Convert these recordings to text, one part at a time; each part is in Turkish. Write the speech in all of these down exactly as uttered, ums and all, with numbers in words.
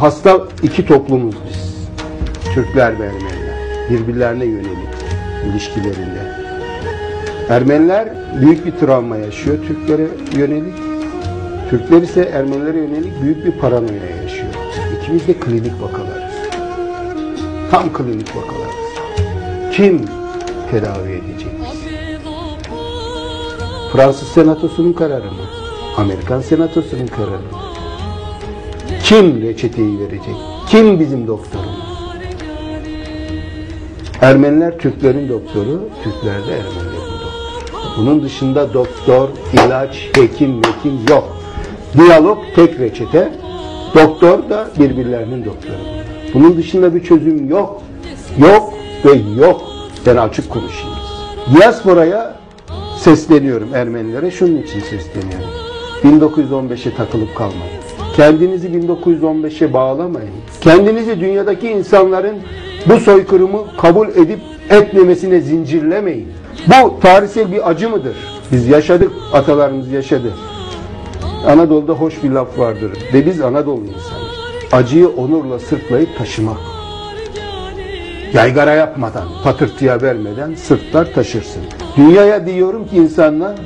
hasta iki toplumuz biz. Türkler ve Ermeniler. Birbirlerine yönelik ilişkilerinde. Ermeniler büyük bir travma yaşıyor Türklere yönelik. Türkler ise Ermenilere yönelik büyük bir paranoya yaşıyor. İkimiz de klinik vakalarız. Tam klinik vakalarız. Kim tedavi edecek? Fransız Senatosu'nun kararı mı? Amerikan Senatosu'nun kararı mı? Kim reçeteyi verecek? Kim bizim doktorumuz? Ermeniler Türklerin doktoru, Türkler de Ermenilerin doktoru. Bunun dışında doktor, ilaç, hekim, hekim yok. Diyalog tek reçete, doktor da birbirlerinin doktoru. Bunun dışında bir çözüm yok, yok ve yok. Ben açık konuşayım. Diaspora'ya sesleniyorum, Ermenilere şunun için sesleniyorum. bin dokuz yüz on beşe takılıp kalmayın. Kendinizi bin dokuz yüz on beşe bağlamayın. Kendinizi dünyadaki insanların bu soykırımı kabul edip etmemesine zincirlemeyin. Bu tarihsel bir acı mıdır? Biz yaşadık, atalarımız yaşadı. Anadolu'da hoş bir laf vardır ve biz Anadolu insanıyız. Acıyı onurla sırtlayıp taşımak. Yaygara yapmadan, patırtıya vermeden sırtlar taşırsın. Dünyaya diyorum ki insanlar,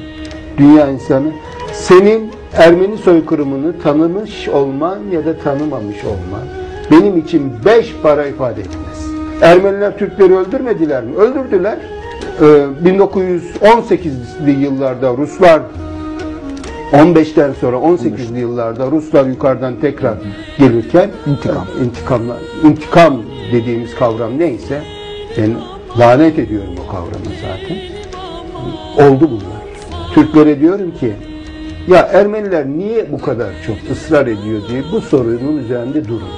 dünya insanı, senin Ermeni soykırımını tanımış olman ya da tanımamış olman benim için beş para ifade etmez. Ermeniler Türkleri öldürmediler mi? Öldürdüler. bin dokuz yüz on sekizli yıllarda Ruslar, on beşten sonra on sekizli yıllarda Ruslar yukarıdan tekrar gelirken intikam, intikamlar, intikam dediğimiz kavram neyse, ben lanet ediyorum o kavramı zaten. Oldu bunlar. Türklere diyorum ki, ya Ermeniler niye bu kadar çok ısrar ediyor diye bu sorunun üzerinde durun.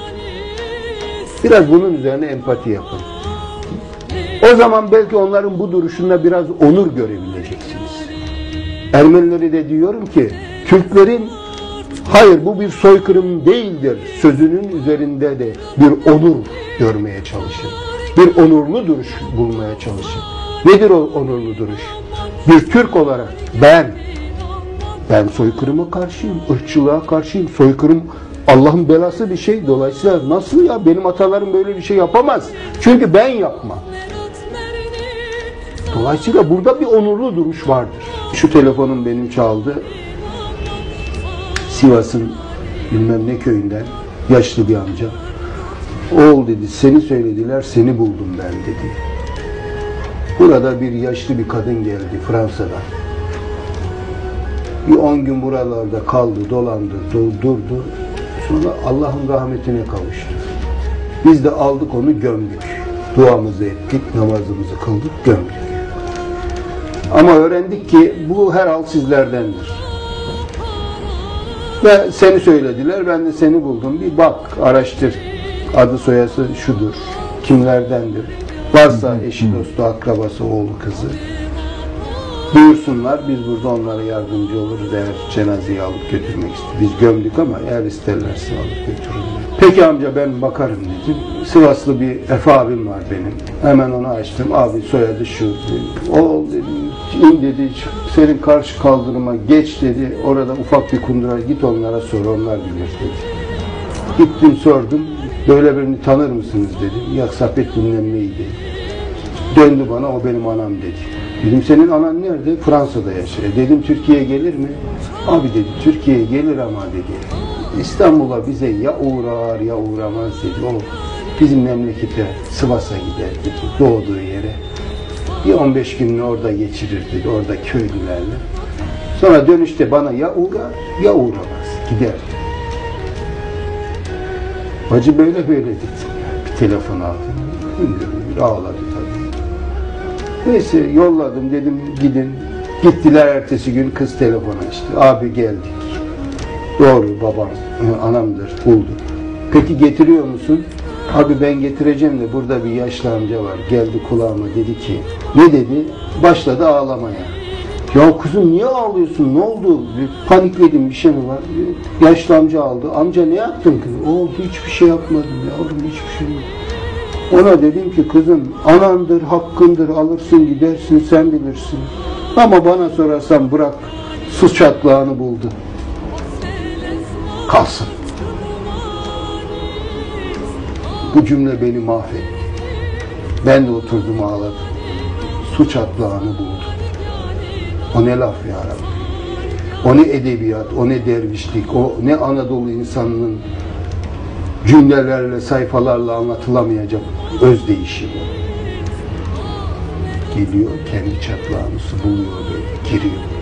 Biraz bunun üzerine empati yapın. O zaman belki onların bu duruşunda biraz onur görebileceksiniz. Ermenilere de diyorum ki, Türklerin hayır bu bir soykırım değildir sözünün üzerinde de bir onur görmeye çalışın. Bir onurlu duruş bulmaya çalışın. Nedir o onurlu duruş? Bir Türk olarak ben, ben soykırıma karşıyım, ırkçılığa karşıyım, soykırım Allah'ın belası bir şey. Dolayısıyla nasıl ya benim atalarım böyle bir şey yapamaz. Çünkü ben yapmam. Dolayısıyla burada bir onurlu duruş vardır. Şu telefonum benim çaldı. Sivas'ın bilmem ne köyünden yaşlı bir amca. Oğul dedi, seni söylediler, seni buldum ben dedi. Burada bir yaşlı bir kadın geldi Fransa'dan. Bir on gün buralarda kaldı, dolandı, durdu. Sonra Allah'ın rahmetine kavuştu. Biz de aldık onu gömdük. Duamızı ettik, namazımızı kıldık, gömdük. Ama öğrendik ki bu her hal sizlerdendir. Ve seni söylediler, ben de seni buldum. Bir bak, araştır. Adı soyası şudur, kimlerdendir. Varsa eşi, dostu, akrabası, oğlu, kızı. Buyursunlar, biz burada onlara yardımcı oluruz eğer cenazeyi alıp götürmek istiyor. Biz gömdük ama eğer isterlerse alıp götürürler. Peki amca ben bakarım dedim. Sivaslı bir Efe abim var benim. Hemen onu açtım. Abi soyadı şu dedi. Oğul dedim, in dedi, senin karşı kaldırıma geç dedi. Orada ufak bir kundura git onlara sor, onlar bilir dedi. Gittim sordum, böyle birini tanır mısınız dedim. Ya Sapet dinlenmeyi dedi. Döndü bana, o benim anam dedi. Dedim senin anan nerede? Fransa'da yaşıyor. Dedim Türkiye'ye gelir mi? Abi dedi Türkiye'ye gelir ama dedi. İstanbul'a bize ya uğrar ya uğramaz dedi. O bizim memlekete Sivas'a gider dedi. Doğduğu yere. Bir on beş gününü orada geçirir dedi. Orada köylülerle. Sonra dönüşte bana ya uğrar ya uğramaz. Gider. Hacı böyle böyle dedi. Bir telefon aldı. Gündür ağladı tabii. Neyse yolladım dedim gidin. Gittiler ertesi gün kız telefona işte. Abi geldik. Doğru babam, anamdır buldum. Peki getiriyor musun? Abi ben getireceğim de burada bir yaşlı amca var. Geldi kulağıma dedi ki ne dedi? Başladı ağlamaya. Ya kızım niye ağlıyorsun? Ne oldu? Panikledim bir şey mi var? Yaşlı amca aldı. Amca ne yaptın kızım? Oldu hiçbir şey yapmadım yavrum hiçbir şey yok. Ona dedim ki kızım anandır, hakkındır, alırsın gidersin, sen bilirsin. Ama bana sorarsan bırak, su çatlağını buldu. Kalsın. Bu cümle beni mahvetti. Ben de oturdum ağladım. Suç atlağını buldum. O ne laf ya Rabbi. O ne edebiyat, o ne dervişlik, o ne Anadolu insanının cümlelerle, sayfalarla anlatılamayacak öz değişimi. Geliyor, kendi çatlağını buluyor, böyle giriyor.